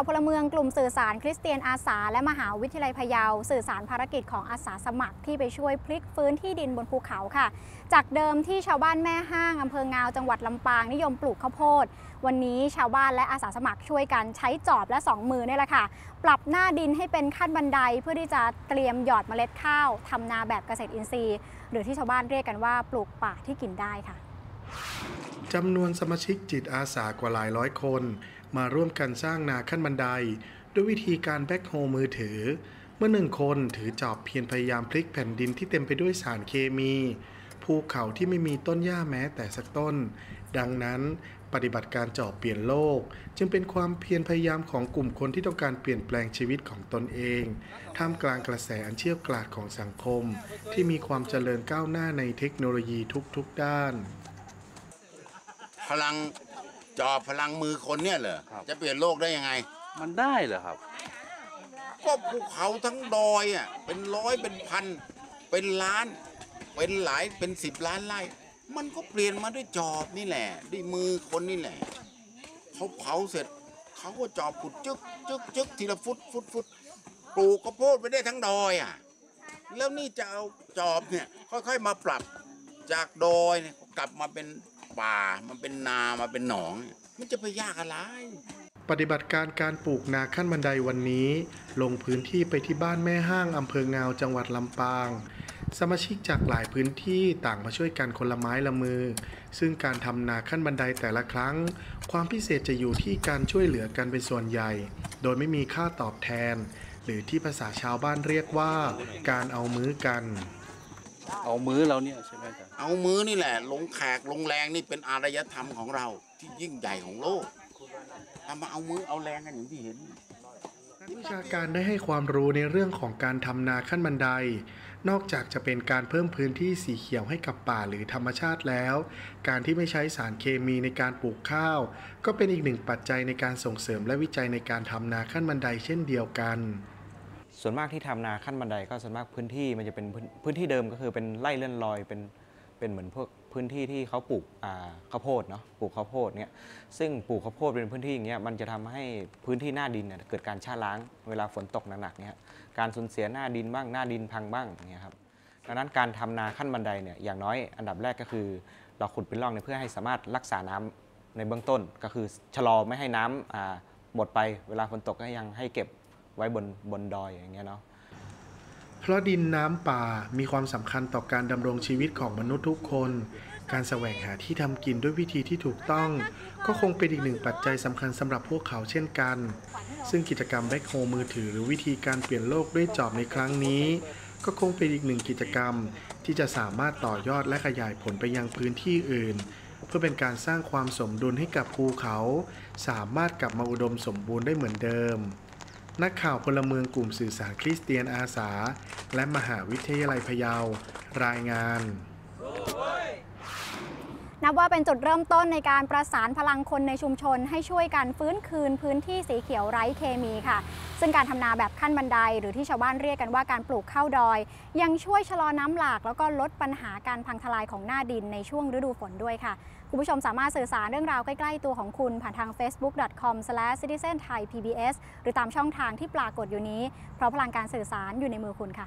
าวพลเมืองกลุ่มสื่อสารคริสเตียนอาสาและมหาวิทยาลัยพะเยาสื่อสารภารกิจของอาสาสมัครที่ไปช่วยพลิกฟื้นที่ดินบนภูเขาค่ะจากเดิมที่ชาวบ้านแม่ห้างอำเภองาวจังหวัดลำปางนิยมปลูกข้าวโพดวันนี้ชาวบ้านและอาสาสมัครช่วยกันใช้จอบและ2มือนี่แหละค่ะปรับหน้าดินให้เป็นขั้นบันไดเพื่อที่จะเตรียมหยอดเมล็ดข้าวทำนาแบบเกษตรอินทรีย์หรือที่ชาวบ้านเรียกกันว่าปลูกป่าที่กินได้ค่ะจำนวนสมาชิกจิตอาสากว่าหลายร้อยคนมาร่วมกันสร้างนาขั้นบันไดด้วยวิธีการแบ็คโฮมือถือเมื่อหนึ่งคนถือจอบเพียรพยายามพลิกแผ่นดินที่เต็มไปด้วยสารเคมีภูเขาที่ไม่มีต้นหญ้าแม้แต่สักต้นดังนั้นปฏิบัติการจอบเปลี่ยนโลกจึงเป็นความเพียรพยายามของกลุ่มคนที่ต้องการเปลี่ยนแปลงชีวิตของตนเองท่ามกลางกระแสอันเชี่ยวกราดของสังคมที่มีความเจริญก้าวหน้าในเทคโนโลยีทุกๆด้านพลังจอบพลังมือคนเนี่ยเหรอจะเปลี่ยนโลกได้ยังไงมันได้เหรอครับก็ภูเขาทั้งดอยอ่ะเป็นร้อยเป็นพันเป็นล้านเป็นหลายเป็น10 ล้านไร่มันก็เปลี่ยนมาด้วยจอบนี่แหละด้วยมือคนนี่แหละเขาเผาเสร็จเขาก็จอบขุดจึ๊กจึ๊กจึ๊กทีละฟุตปลูกข้าวโพดไปได้ทั้งดอยอ่ะแล้วนี่จะเอาจอบเนี่ยค่อยๆมาปรับจากดอยเนี่ยกลับมาเป็นป่ามันเป็นนามาเป็นหนองมันจะไปยากอะไรปฏิบัติการการปลูกนาขั้นบันไดวันนี้ลงพื้นที่ไปที่บ้านแม่ห้างอำเภองาวจังหวัดลำปางสมาชิกจากหลายพื้นที่ต่างมาช่วยกันคนละไม้ละมือซึ่งการทำนาขั้นบันไดแต่ละครั้งความพิเศษจะอยู่ที่การช่วยเหลือกันเป็นส่วนใหญ่โดยไม่มีค่าตอบแทนหรือที่ภาษาชาวบ้านเรียกว่าการเอามือกันเอามือเราเนี่ยใช่ไหมจ๊ะเอามือนี่แหละลงแขกลงแรงนี่เป็นอารยธรรมของเราที่ยิ่งใหญ่ของโลกทำมาเอามือเอาแรงกันอย่างที่เห็นนักวิชาการได้ให้ความรู้ในเรื่องของการทำนาขั้นบันไดนอกจากจะเป็นการเพิ่มพื้นที่สีเขียวให้กับป่าหรือธรรมชาติแล้วการที่ไม่ใช้สารเคมีในการปลูกข้าวก็เป็นอีกหนึ่งปัจจัยในการส่งเสริมและวิจัยในการทำนาขั้นบันไดเช่นเดียวกันส่วนมากที่ทำนาขั้นบันไดก็ส่วนมากพื้นที่มันจะเป็นพื้นที่เดิมก็คือเป็นไร่เลื่อนลอยเป็นเหมือนพวกพื้นที่ที่เขาปลูกข้าวโพดเนาะปลูกข้าวโพดเนี่ยซึ่งปลูกข้าวโพดเป็นพื้นที่อย่างเงี้ยมันจะทำให้พื้นที่หน้าดินเกิดการชะล้างเวลาฝนตกหนักๆเนี่ยการสูญเสียหน้าดินบ้างหน้าดินพังบ้างอย่างเงี้ยครับดังนั้นการทำนาขั้นบันไดเนี่ยอย่างน้อยอันดับแรกก็คือเราขุดเป็นร่องเพื่อให้สามารถรักษาน้ำในเบื้องต้นก็คือชะลอไม่ให้น้ำหมดไปเวลาฝนตกก็ยังให้เก็บไว้บนดอยอย่างเงี้ยเนาะเพราะดินน้ำป่ามีความสำคัญต่อการดำรงชีวิตของมนุษย์ทุกคนการแสวงหาที่ทำกินด้วยวิธีที่ถูกต้องก็คงเป็นอีกหนึ่งปัจจัยสำคัญสำหรับพวกเขาเช่นกันซึ่งกิจกรรมแบ็คโฮมือถือหรือวิธีการเปลี่ยนโลกด้วยจอบในครั้งนี้ก็คงเป็นอีกหนึ่งกิจกรรมที่จะสามารถต่อยอดและขยายผลไปยังพื้นที่อื่นเพื่อเป็นการสร้างความสมดุลให้กับภูเขาสามารถกลับมาอุดมสมบูรณ์ได้เหมือนเดิมนักข่าวพลเมืองกลุ่มสื่อสารคริสเตียนอาสาและมหาวิทยาลัยพะเยารายงานนับว่าเป็นจุดเริ่มต้นในการประสานพลังคนในชุมชนให้ช่วยกันฟื้นคืนพื้นที่สีเขียวไร้เคมีค่ะซึ่งการทำนาแบบขั้นบันไดหรือที่ชาวบ้านเรียกกันว่าการปลูกข้าวดอยยังช่วยชะลอน้ำหลากแล้วก็ลดปัญหาการพังทลายของหน้าดินในช่วงฤดูฝนด้วยค่ะคุณผู้ชมสามารถสื่อสารเรื่องราวใกล้ๆตัวของคุณผ่านทาง facebook.com/citizenThaiPBS หรือตามช่องทางที่ปรากฏอยู่นี้เพราะพลังการสื่อสารอยู่ในมือคุณค่ะ